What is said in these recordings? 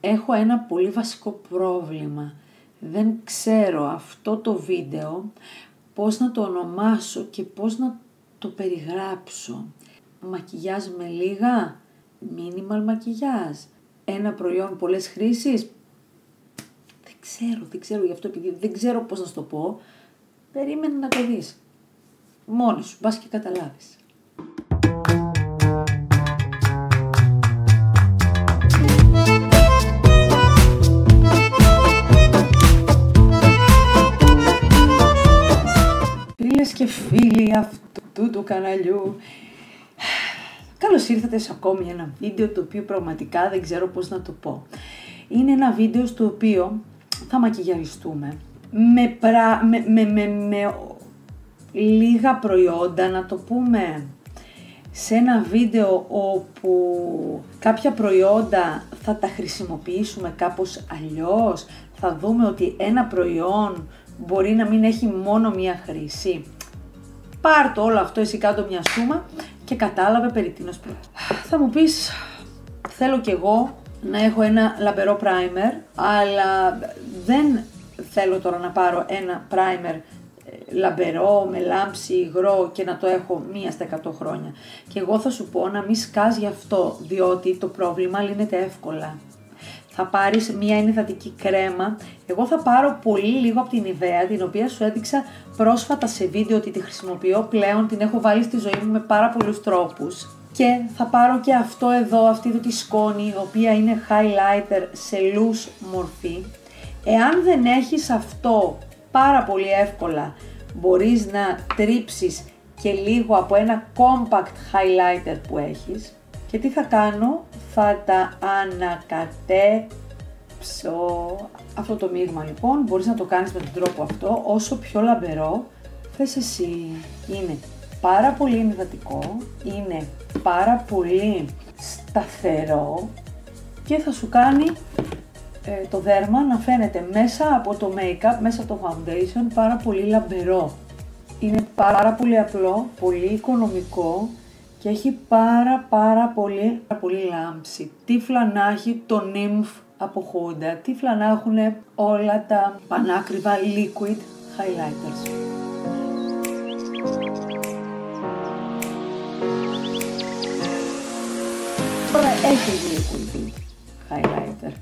έχω ένα πολύ βασικό πρόβλημα. Δεν ξέρω αυτό το βίντεο πώς να το ονομάσω και πώς να το περιγράψω. Μακιγιάζ με λίγα, minimal μακιγιάζ. Ένα προϊόν πολλές χρήσεις. Δεν ξέρω γι' αυτό, επειδή δεν ξέρω πώς να σου το πω. Περίμενε να το δεις. Μόνος σου, μπας και καταλάβεις. Φίλες και φίλοι αυτού του καναλιού, καλώς ήρθατε σε ακόμη ένα βίντεο το οποίο πραγματικά δεν ξέρω πώς να το πω. Είναι ένα βίντεο στο οποίο θα μακιγιαριστούμε με λίγα προϊόντα, να το πούμε, σε ένα βίντεο όπου κάποια προϊόντα θα τα χρησιμοποιήσουμε κάπως αλλιώς, θα δούμε ότι ένα προϊόν μπορεί να μην έχει μόνο μία χρήση. Πάρ' το όλο αυτό εσύ κάτω μια σούμα και κατάλαβε περί τίνος πρόκειται. Θα μου πεις, θέλω κι εγώ να έχω ένα λαμπερό primer, αλλά δεν θέλω τώρα να πάρω ένα primer λαμπερό, με λάμψη, υγρό και να το έχω μία στα 100 χρόνια. Και εγώ θα σου πω να μην σκάς γι' αυτό, διότι το πρόβλημα λύνεται εύκολα. Θα πάρεις μία ενυδατική κρέμα. Εγώ θα πάρω πολύ λίγο από την Ιδέα, την οποία σου έδειξα πρόσφατα σε βίντεο ότι τη χρησιμοποιώ πλέον, την έχω βάλει στη ζωή μου με πάρα πολλούς τρόπους. Και θα πάρω και αυτό εδώ, αυτή εδώ τη σκόνη, η οποία είναι highlighter σε loose μορφή. Εάν δεν έχεις αυτό, πάρα πολύ εύκολα μπορείς να τρίψεις και λίγο από ένα compact highlighter που έχεις. Και τι θα κάνω, θα τα ανακατέψω. Αυτό το μείγμα λοιπόν μπορείς να το κάνεις με τον τρόπο αυτό, όσο πιο λαμπερό θες εσύ. Είναι πάρα πολύ ενυδατικό, είναι πάρα πολύ σταθερό και θα σου κάνει το δέρμα να φαίνεται μέσα από το make-up, μέσα από το foundation, πάρα πολύ λαμπερό. Είναι πάρα πολύ απλό, πολύ οικονομικό και έχει πάρα πολύ λάμψη. Τύφλα να έχει το Nymph από Hoda, τύφλα να έχουν όλα τα πανάκριβα liquid highlighters. Τώρα έχει liquid highlighter,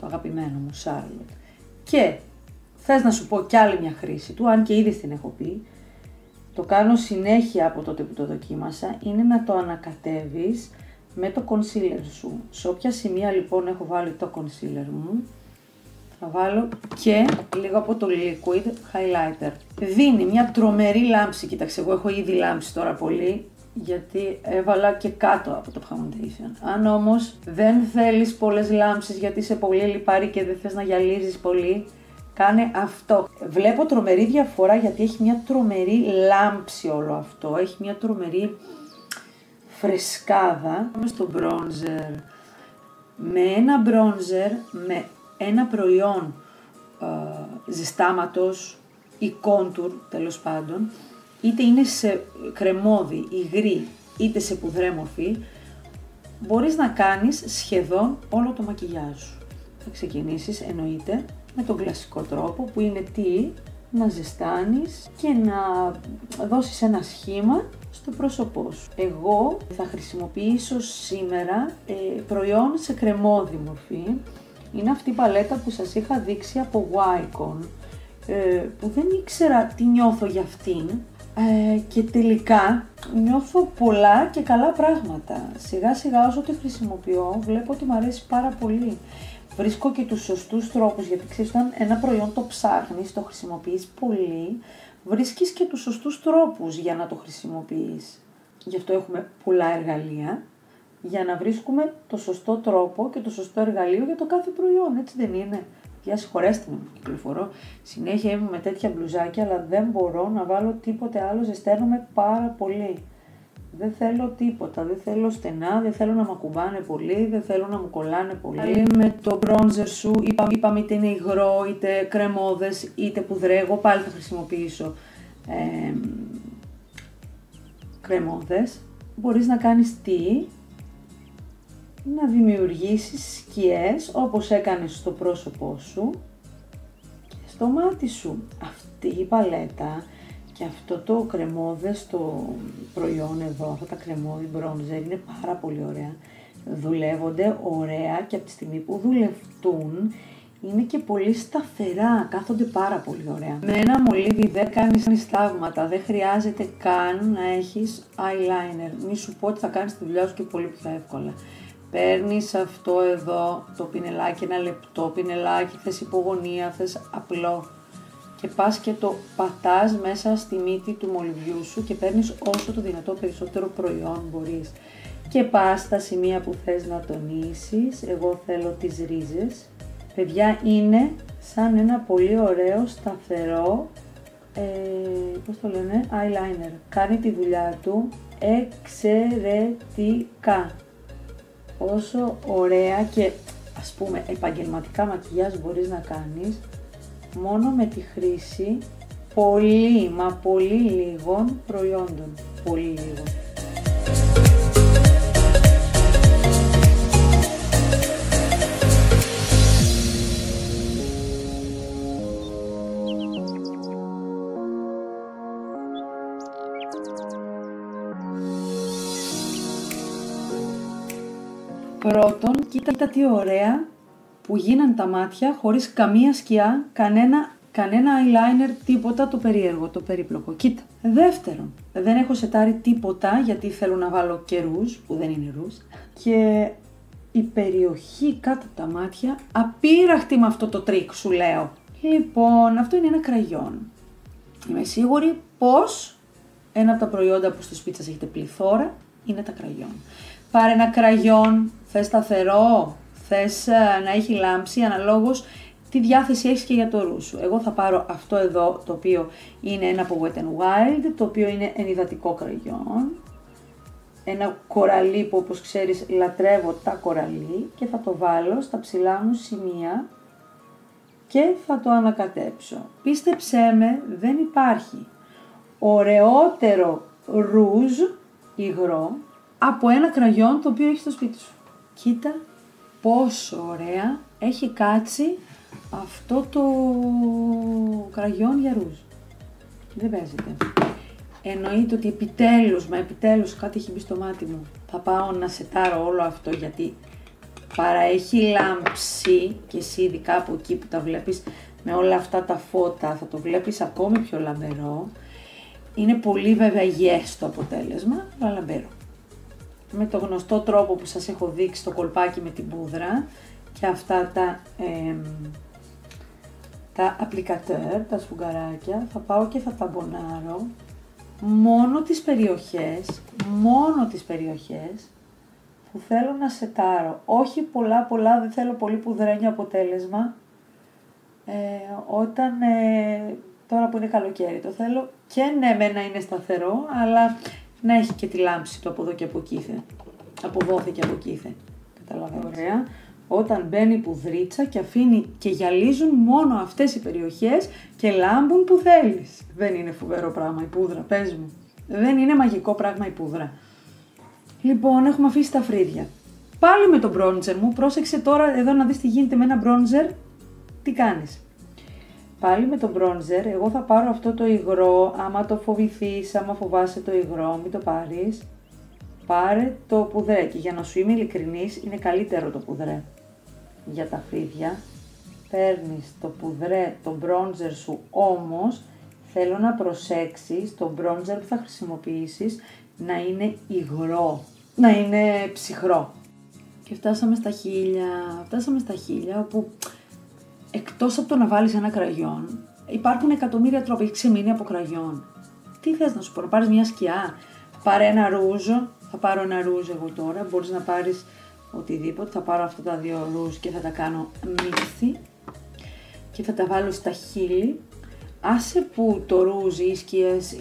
το αγαπημένο μου Charlotte, και θες να σου πω κι άλλη μια χρήση του, αν και ήδη την έχω πει, το κάνω συνέχεια από τότε που το δοκίμασα, είναι να το ανακατεύεις με το concealer σου. Σε όποια σημεία λοιπόν έχω βάλει το concealer μου, θα βάλω και λίγο από το liquid highlighter. Δίνει μια τρομερή λάμψη, κοίταξε, εγώ έχω ήδη λάμψει τώρα πολύ, γιατί έβαλα και κάτω από το foundation. Αν όμως δεν θέλεις πολλές λάμψεις γιατί είσαι πολύ λιπαρή και δεν θες να γυαλίζεις πολύ, κάνε αυτό. Βλέπω τρομερή διαφορά γιατί έχει μια τρομερή λάμψη όλο αυτό, έχει μια τρομερή φρεσκάδα. Πάμε στο bronzer. Με ένα bronzer, με ένα προϊόν ζεστάματος ή contour τέλος πάντων, είτε είναι σε κρεμόδι, υγρή, είτε σε πουδρέ μορφή, μπορείς να κάνεις σχεδόν όλο το μακιγιάζ σου. Θα ξεκινήσεις εννοείται με τον κλασικό τρόπο που είναι τι, να ζεστάνεις και να δώσεις ένα σχήμα στο πρόσωπό σου. Εγώ θα χρησιμοποιήσω σήμερα προϊόν σε κρεμόδι μορφή. Είναι αυτή η παλέτα που σας είχα δείξει από Wicon, που δεν ήξερα τι νιώθω για αυτήν. Και τελικά νιώθω πολλά και καλά πράγματα. Σιγά σιγά όσο τη χρησιμοποιώ βλέπω ότι μου αρέσει πάρα πολύ. Βρίσκω και τους σωστούς τρόπους, γιατί ξέρεις, όταν ένα προϊόν το ψάχνεις, το χρησιμοποιείς πολύ, βρίσκεις και τους σωστούς τρόπους για να το χρησιμοποιείς. Γι' αυτό έχουμε πολλά εργαλεία για να βρίσκουμε το σωστό τρόπο και το σωστό εργαλείο για το κάθε προϊόν, έτσι δεν είναι? Για συγχωρέστε με που κυκλοφορώ, συνέχεια είμαι με τέτοια μπλουζάκια, αλλά δεν μπορώ να βάλω τίποτε άλλο, ζεσταίνομαι πάρα πολύ. Δεν θέλω τίποτα, δεν θέλω στενά, δεν θέλω να με ακουμπάνε πολύ, δεν θέλω να μου κολλάνε πολύ. Με το bronzer σου, είπαμε είτε είναι υγρό, είτε κρεμόδες, είτε πουδρέ, εγώ πάλι θα χρησιμοποιήσω κρεμόδες. Μπορείς να κάνεις τι, να δημιουργήσεις σκιές όπως έκανες στο πρόσωπό σου και στο μάτι σου. Αυτή η παλέτα και αυτό το κρεμόδες, το προϊόν εδώ, αυτά τα κρεμόδι μπρόνζερ είναι πάρα πολύ ωραία. Δουλεύονται ωραία και από τη στιγμή που δουλευτούν είναι και πολύ σταθερά, κάθονται πάρα πολύ ωραία. Με ένα μολύβι δεν κάνεις θαύματα, δεν χρειάζεται καν να έχεις eyeliner. Μη σου πω ότι θα κάνεις τη δουλειά σου και πολύ πιο εύκολα. Παίρνεις αυτό εδώ το πινελάκι, ένα λεπτό πινελάκι, θες υπογωνία, θες απλό και πας και το πατάς μέσα στη μύτη του μολυβιού σου και παίρνεις όσο το δυνατό περισσότερο προϊόν μπορείς. Και πας στα σημεία που θες να τονίσεις, εγώ θέλω τις ρίζες. Παιδιά, είναι σαν ένα πολύ ωραίο σταθερό, πώς το λένε, eyeliner. Κάνει τη δουλειά του εξαιρετικά. Όσο ωραία και ας πούμε επαγγελματικά μακιγιάζ μπορείς να κάνεις, μόνο με τη χρήση πολύ μα πολύ λίγων προϊόντων, πολύ λίγων. Πρώτον, κοίτα τι ωραία που γίναν τα μάτια χωρίς καμία σκιά, κανένα eyeliner, τίποτα το περίεργο, το περίπλοκο. Κοίτα. Δεύτερον, δεν έχω σετάρει τίποτα γιατί θέλω να βάλω και ρούζ, που δεν είναι ρούζ. Και η περιοχή κάτω από τα μάτια, απείραχτη με αυτό το τρίκ σου λέω. Λοιπόν, αυτό είναι ένα κραγιόν. Είμαι σίγουρη πως ένα από τα προϊόντα που στο σπίτι σας έχετε πληθώρα είναι τα κραγιόν. Πάρε ένα κραγιόν, θες σταθερό, θες να έχει λάμψη, αναλόγως τι διάθεση έχεις και για το ρούς σου. Εγώ θα πάρω αυτό εδώ, το οποίο είναι ένα από Wet n Wild, το οποίο είναι ενυδατικό κραγιόν. Ένα κοραλί που όπως ξέρεις λατρεύω τα κοραλί και θα το βάλω στα ψηλά μου σημεία και θα το ανακατέψω. Πίστεψέ με, δεν υπάρχει ωραιότερο ρούζ υγρό από ένα κραγιόν το οποίο έχει στο σπίτι σου. Κοίτα πόσο ωραία έχει κάτσει αυτό το κραγιόν για ρούζ. Δεν παίζεται. Εννοείται ότι επιτέλους, μα επιτέλους κάτι έχει μπει στο μάτι μου. Θα πάω να σετάρω όλο αυτό γιατί παραέχει λάμψη και εσύ ειδικά από εκεί που τα βλέπεις με όλα αυτά τα φώτα θα το βλέπεις ακόμη πιο λαμπερό. Είναι πολύ βέβαια υγιές το αποτέλεσμα, αλλά λαμπερό. Με το γνωστό τρόπο που σας έχω δείξει το κολπάκι με την πούδρα και αυτά τα applicateur, τα σφουγγαράκια, θα πάω και θα ταμπονάρω μόνο τις περιοχές που θέλω να σετάρω. Όχι πολλά, δεν θέλω πολύ πουδρένιο αποτέλεσμα τώρα που είναι καλοκαίρι το θέλω και ναι μεν να είναι σταθερό, αλλά να έχει και τη λάμψη του από εδώ και από κείθε. Από εδώ και από κείθε. Καταλαβαίνω. Ωραία. Όταν μπαίνει πουδρίτσα και αφήνει και γυαλίζουν μόνο αυτές οι περιοχές και λάμπουν που θέλεις. Δεν είναι φοβερό πράγμα η πούδρα, πες μου. Δεν είναι μαγικό πράγμα η πούδρα. Λοιπόν, έχουμε αφήσει τα φρύδια. Πάλι με τον μπρόντζερ μου. Πρόσεξε τώρα εδώ να δεις τι γίνεται με ένα μπρόντζερ. Τι κάνεις. Πάλι με τον μπρόνζερ, εγώ θα πάρω αυτό το υγρό, άμα το φοβηθείς, άμα φοβάσαι το υγρό, μην το πάρεις, πάρε το πουδρέ και για να σου είμαι ειλικρινής, είναι καλύτερο το πουδρέ για τα φρύδια. Παίρνεις το πουδρέ, το μπρόνζερ σου, όμως θέλω να προσέξεις το μπρόνζερ που θα χρησιμοποιήσεις να είναι υγρό, να είναι ψυχρό. Και φτάσαμε στα χίλια, όπου εκτός από το να βάλεις ένα κραγιόν, υπάρχουν εκατομμύρια τρόποι, έχει ξεμείνει από κραγιόν. Τι θες να σου πω, να πάρεις μια σκιά, πάρε ένα ρούζ, θα πάρω ένα ρούζ εγώ τώρα, μπορείς να πάρεις οτιδήποτε, θα πάρω αυτά τα δύο ρούζ και θα τα κάνω μύθι και θα τα βάλω στα χείλη. Άσε που το ρούζ ή οι σκιές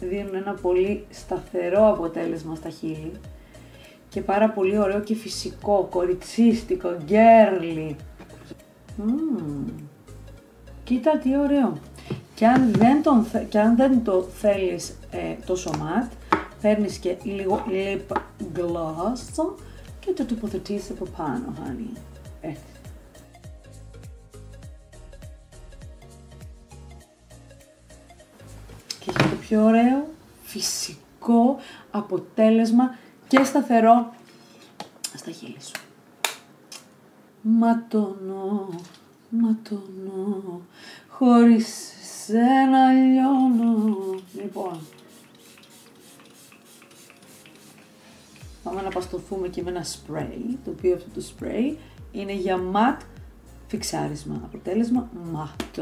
δίνουν ένα πολύ σταθερό αποτέλεσμα στα χείλη και πάρα πολύ ωραίο και φυσικό, κοριτσίστικο, girly. Κοίτα τι ωραίο. Και αν δεν το θέλεις τόσο ματ, παίρνεις και λίγο lip gloss και το τοποθετείς από πάνω, χάνι. Έτσι. Και έχει το πιο ωραίο φυσικό αποτέλεσμα και σταθερό στα χείλη σου. Ματώνω, ματώνω, χωρίς σένα λιώνω. Λοιπόν, πάμε να παστωθούμε και με ένα spray, το οποίο αυτό το spray είναι για ματ φιξάρισμα, αποτέλεσμα ματ.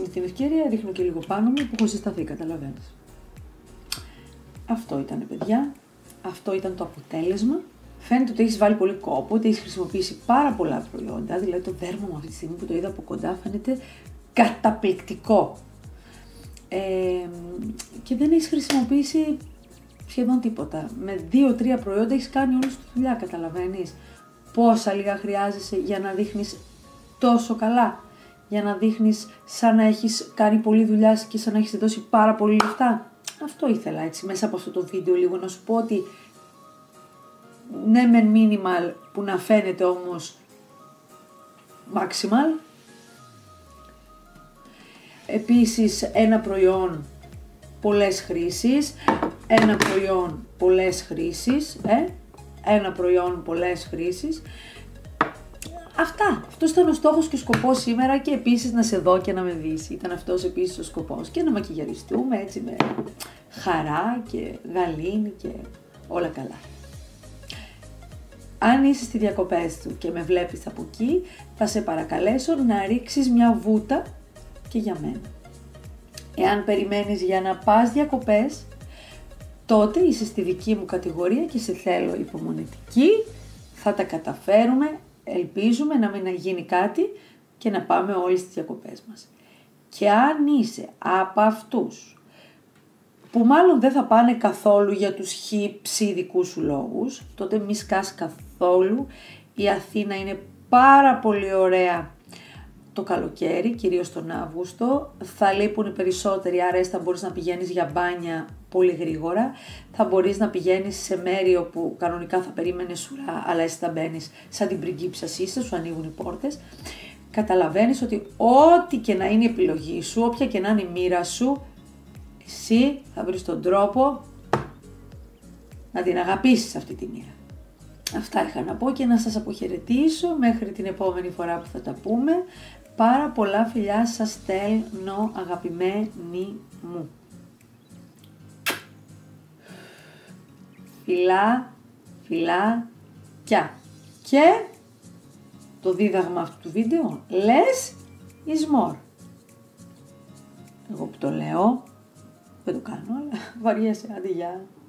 Με την ευκαιρία ρίχνω και λίγο πάνω μου που έχω συσταθεί, καταλαβαίνεις. Αυτό ήταν, παιδιά, αυτό ήταν το αποτέλεσμα. Φαίνεται ότι έχεις βάλει πολύ κόπο, ότι έχεις χρησιμοποιήσει πάρα πολλά προϊόντα, δηλαδή το δέρμα μου αυτή τη στιγμή που το είδα από κοντά φαίνεται καταπληκτικό. Και δεν έχεις χρησιμοποιήσει σχεδόν τίποτα. Με 2-3 προϊόντα έχεις κάνει όλη σου τη δουλειά, καταλαβαίνεις. Πόσα λίγα χρειάζεσαι για να δείχνεις τόσο καλά, για να δείχνεις σαν να έχεις κάνει πολλή δουλειά και σαν να έχεις δώσει πάρα πολύ λεφτά. Αυτό ήθελα έτσι μέσα από αυτό το βίντεο λίγο να σου πω ότι ναι μεν minimal που να φαίνεται όμως maximal. Επίσης ένα προϊόν πολλές χρήσεις, ένα προϊόν πολλές χρήσεις, ένα προϊόν πολλές χρήσεις. Αυτά, αυτός ήταν ο στόχος και ο σκοπός σήμερα και επίσης να σε δω και να με δεις. Ήταν αυτός επίσης ο σκοπός και να μακιγιαριστούμε έτσι με χαρά και γαλήνη και όλα καλά. Αν είσαι στις διακοπές του και με βλέπεις από εκεί, θα σε παρακαλέσω να ρίξεις μια βούτα και για μένα. Εάν περιμένεις για να πας διακοπές, τότε είσαι στη δική μου κατηγορία και σε θέλω υπομονετική, θα τα καταφέρουμε, ελπίζουμε να μην γίνει κάτι και να πάμε όλοι στις διακοπές μας. Και αν είσαι από αυτούς που μάλλον δεν θα πάνε καθόλου για τους χύψη δικούς σου λόγους, τότε μη σκάς καθόλου. Η Αθήνα είναι πάρα πολύ ωραία το καλοκαίρι, κυρίως τον Αύγουστο, θα λείπουν οι περισσότεροι, άρα θα μπορείς να πηγαίνεις για μπάνια πολύ γρήγορα, θα μπορείς να πηγαίνεις σε μέρη όπου κανονικά θα περίμενες σουρά, αλλά εσύ θα μπαίνεις σαν την πριγκίψα είσαι, σου ανοίγουν οι πόρτες. Καταλαβαίνεις ότι ό,τι και να είναι η επιλογή σου, όποια και να είναι η μοίρα σου, εσύ θα βρεις τον τρόπο να την αγαπήσεις αυτή τη μοίρα. Αυτά είχα να πω και να σας αποχαιρετήσω μέχρι την επόμενη φορά που θα τα πούμε. Πάρα πολλά φιλιά σας στέλνω, αγαπημένη μου. Φιλά, φιλάκια. Και το δίδαγμα αυτού του βίντεο, less is more. Εγώ που το λέω, δεν το κάνω, αλλά βαριέσαι, αντί για.